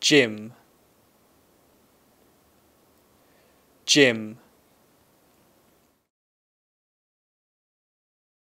Gym. Gym.